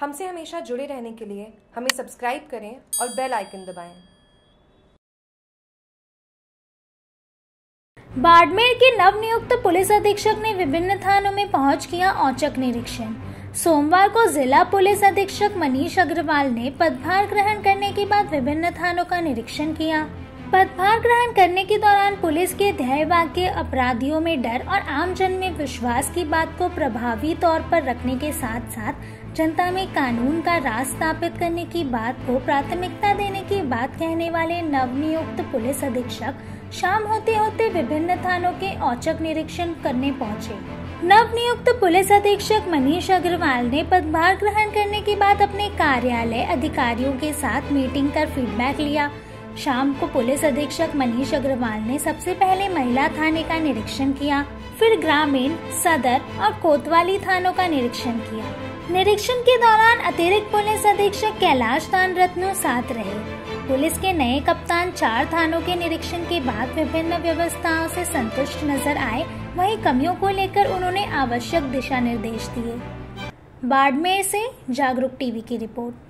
हमसे हमेशा जुड़े रहने के लिए हमें सब्सक्राइब करें और बेल आइकन दबाएं। बाड़मेर के नवनियुक्त पुलिस अधीक्षक ने विभिन्न थानों में पहुंच किया औचक निरीक्षण। सोमवार को जिला पुलिस अधीक्षक मनीष अग्रवाल ने पदभार ग्रहण करने के बाद विभिन्न थानों का निरीक्षण किया। पदभार ग्रहण करने के दौरान पुलिस के ध्येय वाक्य अपराधियों में डर और आमजन में विश्वास की बात को प्रभावी तौर पर रखने के साथ साथ जनता में कानून का राज स्थापित करने की बात को प्राथमिकता देने की बात कहने वाले नवनियुक्त पुलिस अधीक्षक शाम होते होते विभिन्न थानों के औचक निरीक्षण करने पहुँचे। नवनियुक्त पुलिस अधीक्षक मनीष अग्रवाल ने पदभार ग्रहण करने के बाद अपने कार्यालय अधिकारियों के साथ मीटिंग कर फीडबैक लिया। शाम को पुलिस अधीक्षक मनीष अग्रवाल ने सबसे पहले महिला थाने का निरीक्षण किया, फिर ग्रामीण, सदर और कोतवाली थानों का निरीक्षण किया। निरीक्षण के दौरान अतिरिक्त पुलिस अधीक्षक कैलाश तान रत्नो साथ रहे। पुलिस के नए कप्तान 4 थानों के निरीक्षण के बाद विभिन्न व्यवस्थाओं से संतुष्ट नजर आए, वहीं कमियों को लेकर उन्होंने आवश्यक दिशा निर्देश दिए। बाड़मेर से जागरूक टीवी की रिपोर्ट।